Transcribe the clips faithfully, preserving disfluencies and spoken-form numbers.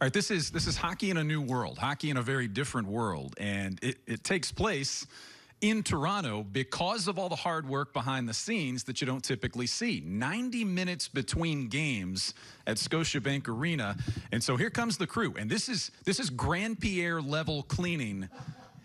All right, this is this is hockey in a new world, hockey in a very different world, and it, it takes place in Toronto because of all the hard work behind the scenes that you don't typically see. ninety minutes between games at Scotiabank Arena, and so here comes the crew, and this is this is Grand-Pierre level cleaning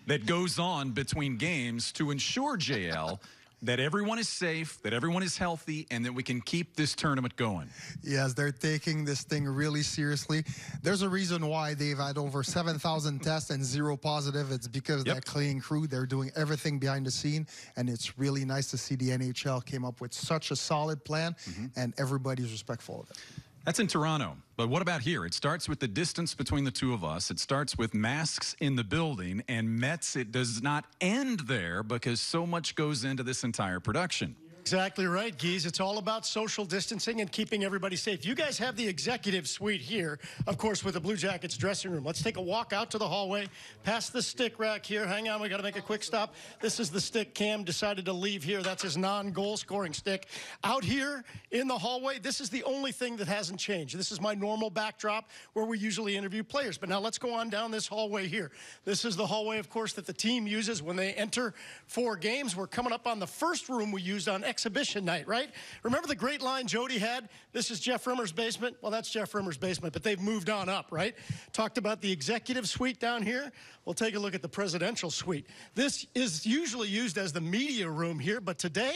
that goes on between games to ensure, J L, that everyone is safe, that everyone is healthy, and that we can keep this tournament going. Yes, they're taking this thing really seriously. There's a reason why they've had over seven thousand tests and zero positive. It's because yep. that cleaning crew, they're doing everything behind the scene, and it's really nice to see the N H L came up with such a solid plan, mm-hmm. and everybody's respectful of it. That's in Toronto, but what about here? It starts with the distance between the two of us. It starts with masks in the building, and Mets, it does not end there because so much goes into this entire production. Exactly right, Geese. It's all about social distancing and keeping everybody safe. You guys have the executive suite here, of course, with the Blue Jackets dressing room. Let's take a walk out to the hallway, past the stick rack here. Hang on, we got to make a quick stop. This is the stick Cam decided to leave here. That's his non-goal scoring stick. Out here in the hallway, this is the only thing that hasn't changed. This is my normal backdrop where we usually interview players. But now let's go on down this hallway here. This is the hallway, of course, that the team uses when they enter four games. We're coming up on the first room we used on exhibition night, right? Remember the great line Jody had? This is Jeff Rimer's basement. Well, that's Jeff Rimer's basement, but they've moved on up, right? Talked about the executive suite down here. We'll take a look at the presidential suite. This is usually used as the media room here, but today,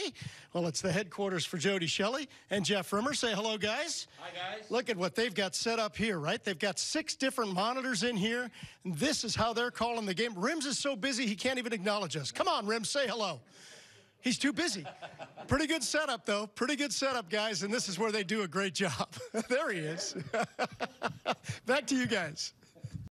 well, it's the headquarters for Jody Shelley and Jeff Rimer. Say hello, guys. Hi, guys. Look at what they've got set up here, right? They've got six different monitors in here, and this is how they're calling the game. Rims is so busy, he can't even acknowledge us. Come on, Rims, say hello. He's too busy. Pretty good setup, though. Pretty good setup, guys. And this is where they do a great job. There he is. Back to you guys.